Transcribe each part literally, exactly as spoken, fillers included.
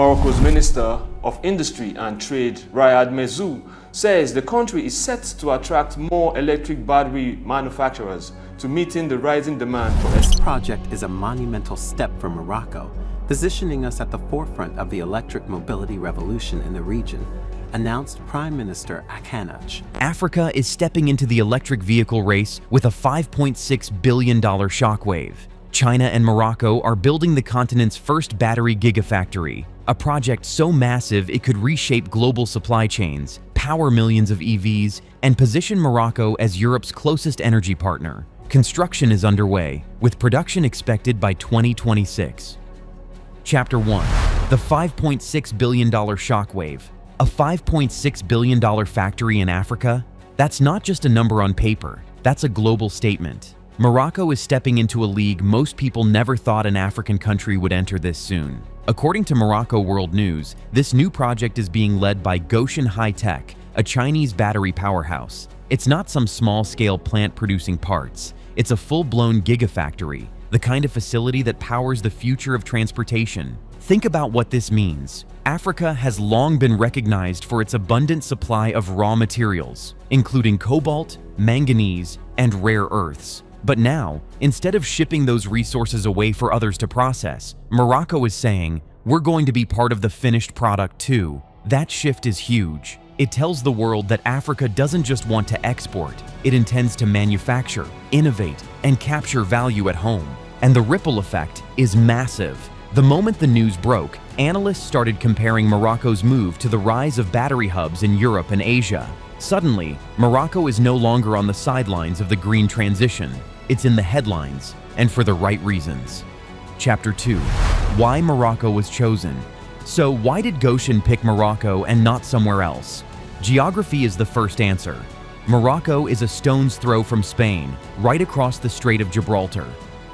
Morocco's Minister of Industry and Trade, Riyad Mezzour, says the country is set to attract more electric battery manufacturers to meeting the rising demand for electricity. This project is a monumental step for Morocco, positioning us at the forefront of the electric mobility revolution in the region, announced Prime Minister Akhannouch. Africa is stepping into the electric vehicle race with a five point six billion dollar shockwave. China and Morocco are building the continent's first battery gigafactory, a project so massive it could reshape global supply chains, power millions of E Vs, and position Morocco as Europe's closest energy partner. Construction is underway, with production expected by twenty twenty-six. Chapter one. The five point six billion dollar shockwave. A five point six billion dollar factory in Africa? That's not just a number on paper, that's a global statement. Morocco is stepping into a league most people never thought an African country would enter this soon. According to Morocco World News, this new project is being led by Gotion High-Tech, a Chinese battery powerhouse. It's not some small-scale plant producing parts. It's a full-blown gigafactory, the kind of facility that powers the future of transportation. Think about what this means. Africa has long been recognized for its abundant supply of raw materials, including cobalt, manganese, and rare earths. But now, instead of shipping those resources away for others to process, Morocco is saying, we're going to be part of the finished product too. That shift is huge. It tells the world that Africa doesn't just want to export, it intends to manufacture, innovate, and capture value at home. And the ripple effect is massive. The moment the news broke, analysts started comparing Morocco's move to the rise of battery hubs in Europe and Asia. Suddenly, Morocco is no longer on the sidelines of the green transition. It's in the headlines, and for the right reasons. Chapter two. Why Morocco was chosen. So why did Gotion pick Morocco and not somewhere else? Geography is the first answer. Morocco is a stone's throw from Spain, right across the Strait of Gibraltar.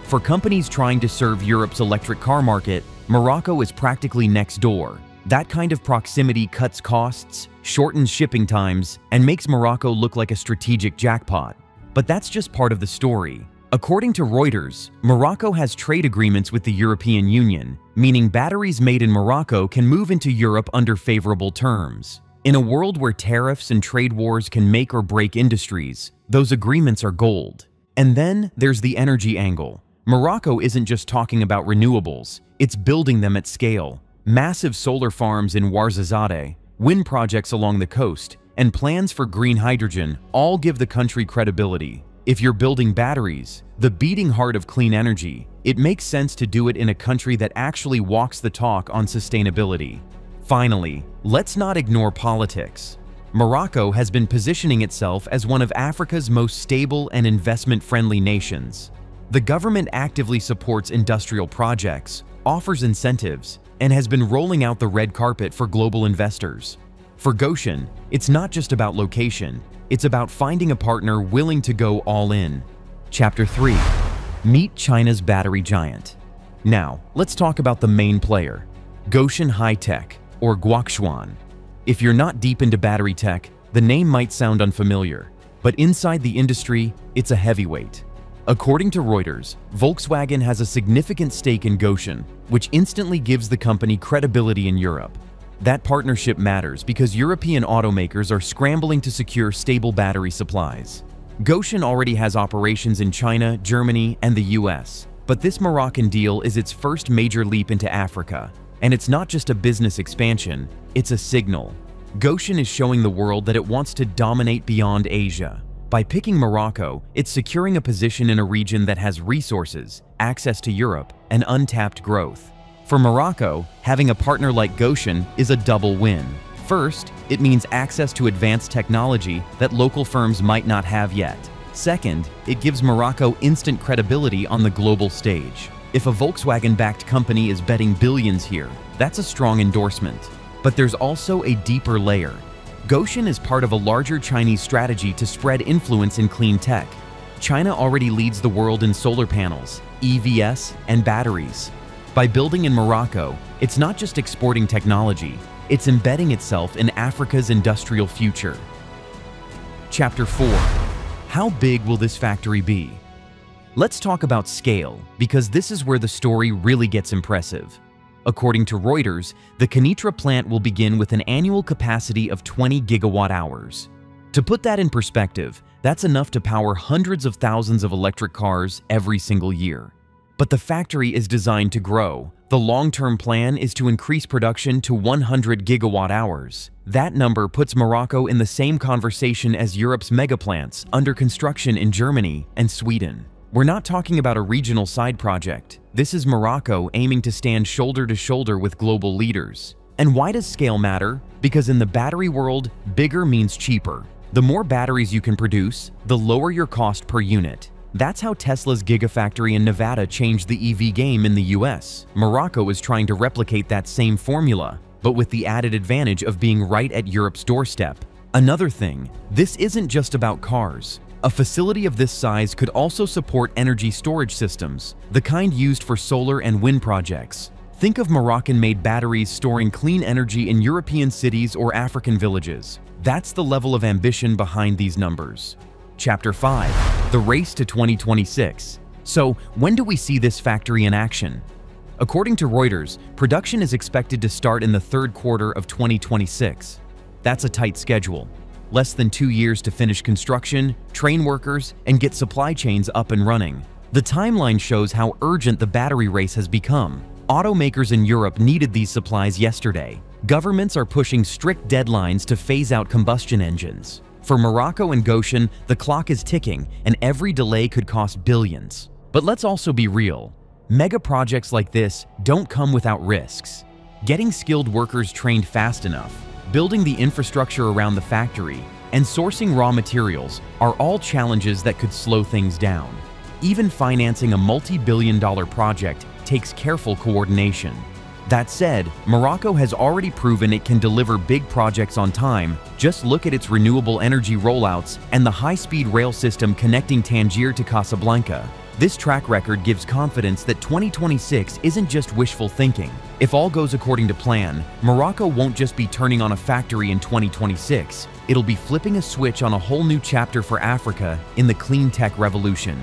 For companies trying to serve Europe's electric car market, Morocco is practically next door. That kind of proximity cuts costs, shortens shipping times, and makes Morocco look like a strategic jackpot. But that's just part of the story. According to Reuters, Morocco has trade agreements with the European Union, meaning batteries made in Morocco can move into Europe under favorable terms. In a world where tariffs and trade wars can make or break industries, those agreements are gold. And then there's the energy angle. Morocco isn't just talking about renewables, it's building them at scale. Massive solar farms in Ouarzazate, wind projects along the coast, and plans for green hydrogen all give the country credibility. If you're building batteries, the beating heart of clean energy, it makes sense to do it in a country that actually walks the talk on sustainability. Finally, let's not ignore politics. Morocco has been positioning itself as one of Africa's most stable and investment-friendly nations. The government actively supports industrial projects, offers incentives, and has been rolling out the red carpet for global investors. For Gotion, it's not just about location, it's about finding a partner willing to go all in. Chapter three. Meet China's battery giant. Now, let's talk about the main player, Gotion High-Tech, or Guoxuan. If you're not deep into battery tech, the name might sound unfamiliar, but inside the industry, it's a heavyweight. According to Reuters, Volkswagen has a significant stake in Gotion, which instantly gives the company credibility in Europe. That partnership matters because European automakers are scrambling to secure stable battery supplies. Gotion already has operations in China, Germany, and the U S, but this Moroccan deal is its first major leap into Africa. And it's not just a business expansion, it's a signal. Gotion is showing the world that it wants to dominate beyond Asia. By picking Morocco, it's securing a position in a region that has resources, access to Europe, and untapped growth. For Morocco, having a partner like Gotion is a double win. First, it means access to advanced technology that local firms might not have yet. Second, it gives Morocco instant credibility on the global stage. If a Volkswagen-backed company is betting billions here, that's a strong endorsement. But there's also a deeper layer. Gotion is part of a larger Chinese strategy to spread influence in clean tech. China already leads the world in solar panels, E Vs, and batteries. By building in Morocco, it's not just exporting technology, it's embedding itself in Africa's industrial future. Chapter four. How big will this factory be? Let's talk about scale, because this is where the story really gets impressive. According to Reuters, the Kenitra plant will begin with an annual capacity of twenty gigawatt hours. To put that in perspective, that's enough to power hundreds of thousands of electric cars every single year. But the factory is designed to grow. The long-term plan is to increase production to one hundred gigawatt hours. That number puts Morocco in the same conversation as Europe's megaplants under construction in Germany and Sweden. We're not talking about a regional side project. This is Morocco aiming to stand shoulder to shoulder with global leaders. And why does scale matter? Because in the battery world, bigger means cheaper. The more batteries you can produce, the lower your cost per unit. That's how Tesla's Gigafactory in Nevada changed the E V game in the U S. Morocco is trying to replicate that same formula, but with the added advantage of being right at Europe's doorstep. Another thing, this isn't just about cars. A facility of this size could also support energy storage systems, the kind used for solar and wind projects. Think of Moroccan-made batteries storing clean energy in European cities or African villages. That's the level of ambition behind these numbers. Chapter five: The Race to twenty twenty-six. So, when do we see this factory in action? According to Reuters, production is expected to start in the third quarter of twenty twenty-six. That's a tight schedule. Less than two years to finish construction, train workers, and get supply chains up and running. The timeline shows how urgent the battery race has become. Automakers in Europe needed these supplies yesterday. Governments are pushing strict deadlines to phase out combustion engines. For Morocco and Gotion, the clock is ticking, and every delay could cost billions. But let's also be real. Mega projects like this don't come without risks. Getting skilled workers trained fast enough, building the infrastructure around the factory, and sourcing raw materials are all challenges that could slow things down. Even financing a multi-billion dollar project takes careful coordination. That said, Morocco has already proven it can deliver big projects on time. Just look at its renewable energy rollouts and the high-speed rail system connecting Tangier to Casablanca. This track record gives confidence that twenty twenty-six isn't just wishful thinking. If all goes according to plan, Morocco won't just be turning on a factory in twenty twenty-six, it'll be flipping a switch on a whole new chapter for Africa in the clean tech revolution.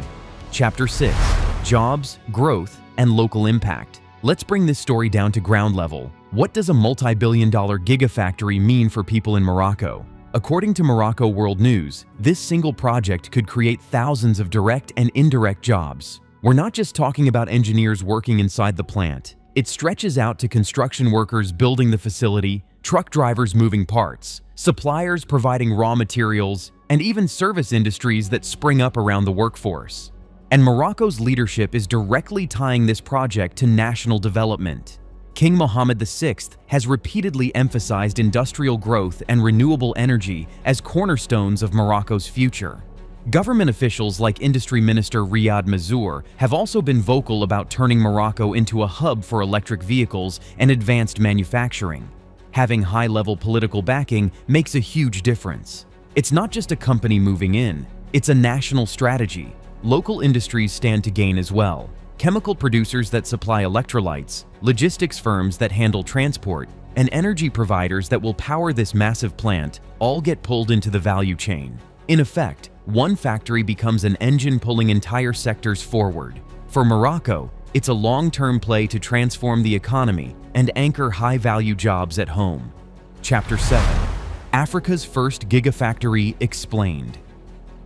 Chapter six: Jobs, Growth, and Local Impact. Let's bring this story down to ground level. What does a multi-billion dollar gigafactory mean for people in Morocco? According to Morocco World News, this single project could create thousands of direct and indirect jobs. We're not just talking about engineers working inside the plant. It stretches out to construction workers building the facility, truck drivers moving parts, suppliers providing raw materials, and even service industries that spring up around the workforce. And Morocco's leadership is directly tying this project to national development. King Mohammed the sixth has repeatedly emphasized industrial growth and renewable energy as cornerstones of Morocco's future. Government officials like Industry Minister Riyad Mezzour have also been vocal about turning Morocco into a hub for electric vehicles and advanced manufacturing. Having high-level political backing makes a huge difference. It's not just a company moving in, it's a national strategy. Local industries stand to gain as well. Chemical producers that supply electrolytes, logistics firms that handle transport, and energy providers that will power this massive plant all get pulled into the value chain. In effect, one factory becomes an engine pulling entire sectors forward. For Morocco, it's a long-term play to transform the economy and anchor high-value jobs at home. Chapter seven: Africa's First Gigafactory Explained.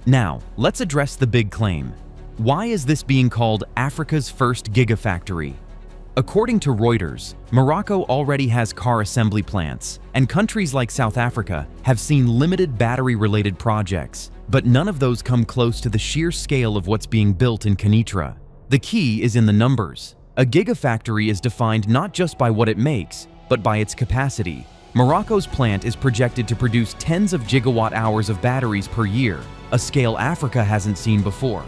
Now, let's address the big claim. Why is this being called Africa's first gigafactory? According to Reuters, Morocco already has car assembly plants, and countries like South Africa have seen limited battery-related projects, but none of those come close to the sheer scale of what's being built in Kenitra. The key is in the numbers. A gigafactory is defined not just by what it makes, but by its capacity. Morocco's plant is projected to produce tens of gigawatt hours of batteries per year, a scale Africa hasn't seen before.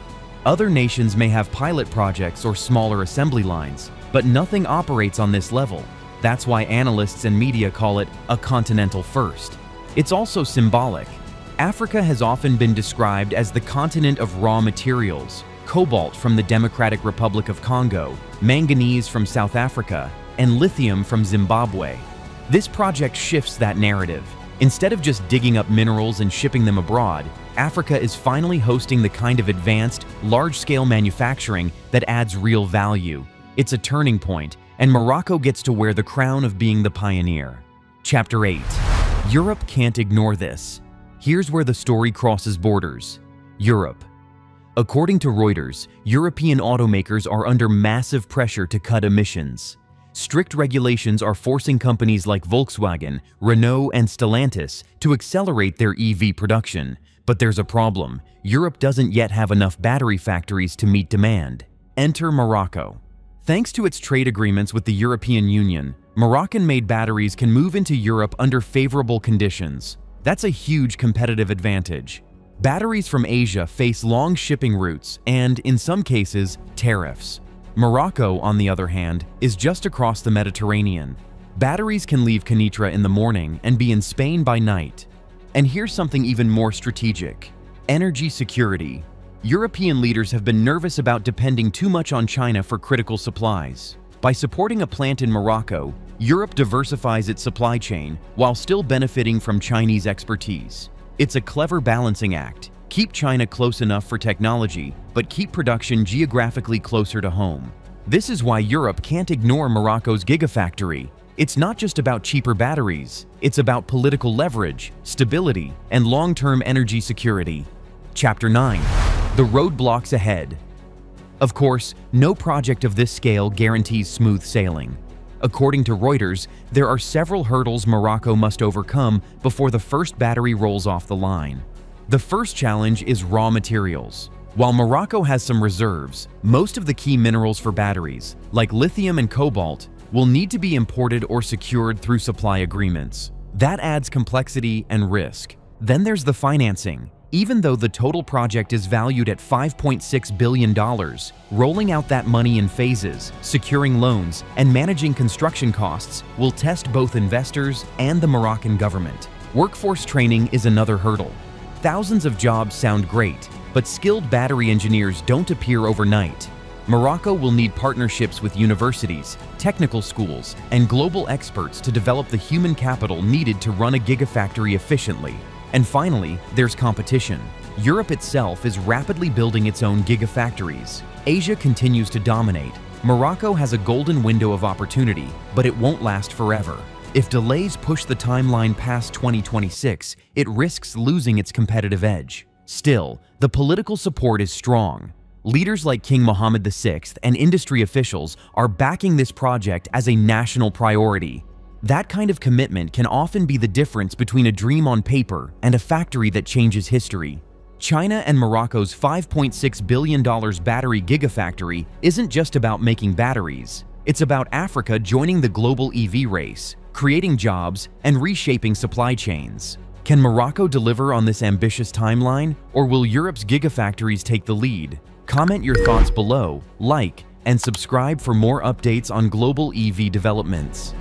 Other nations may have pilot projects or smaller assembly lines, but nothing operates on this level. That's why analysts and media call it a continental first. It's also symbolic. Africa has often been described as the continent of raw materials, cobalt from the Democratic Republic of Congo, manganese from South Africa, and lithium from Zimbabwe. This project shifts that narrative. Instead of just digging up minerals and shipping them abroad, Africa is finally hosting the kind of advanced, large-scale manufacturing that adds real value. It's a turning point, and Morocco gets to wear the crown of being the pioneer. Chapter eight. Europe can't ignore this. Here's where the story crosses borders. Europe. According to Reuters, European automakers are under massive pressure to cut emissions. Strict regulations are forcing companies like Volkswagen, Renault, and Stellantis to accelerate their E V production. But there's a problem. Europe doesn't yet have enough battery factories to meet demand. Enter Morocco. Thanks to its trade agreements with the European Union, Moroccan-made batteries can move into Europe under favorable conditions. That's a huge competitive advantage. Batteries from Asia face long shipping routes and, in some cases, tariffs. Morocco, on the other hand, is just across the Mediterranean. Batteries can leave Kenitra in the morning and be in Spain by night. And here's something even more strategic. Energy security. European leaders have been nervous about depending too much on China for critical supplies. By supporting a plant in Morocco, Europe diversifies its supply chain while still benefiting from Chinese expertise. It's a clever balancing act. Keep China close enough for technology, but keep production geographically closer to home. This is why Europe can't ignore Morocco's gigafactory. It's not just about cheaper batteries, it's about political leverage, stability, and long-term energy security. Chapter nine. The roadblocks ahead. Of course, no project of this scale guarantees smooth sailing. According to Reuters, there are several hurdles Morocco must overcome before the first battery rolls off the line. The first challenge is raw materials. While Morocco has some reserves, most of the key minerals for batteries, like lithium and cobalt, will need to be imported or secured through supply agreements. That adds complexity and risk. Then there's the financing. Even though the total project is valued at five point six billion dollars, rolling out that money in phases, securing loans, and managing construction costs will test both investors and the Moroccan government. Workforce training is another hurdle. Thousands of jobs sound great, but skilled battery engineers don't appear overnight. Morocco will need partnerships with universities, technical schools, and global experts to develop the human capital needed to run a gigafactory efficiently. And finally, there's competition. Europe itself is rapidly building its own gigafactories. Asia continues to dominate. Morocco has a golden window of opportunity, but it won't last forever. If delays push the timeline past twenty twenty-six, it risks losing its competitive edge. Still, the political support is strong. Leaders like King Mohammed the sixth and industry officials are backing this project as a national priority. That kind of commitment can often be the difference between a dream on paper and a factory that changes history. China and Morocco's five point six billion dollar battery gigafactory isn't just about making batteries. It's about Africa joining the global E V race, creating jobs, and reshaping supply chains. Can Morocco deliver on this ambitious timeline, or will Europe's gigafactories take the lead? Comment your thoughts below, like, and subscribe for more updates on global E V developments.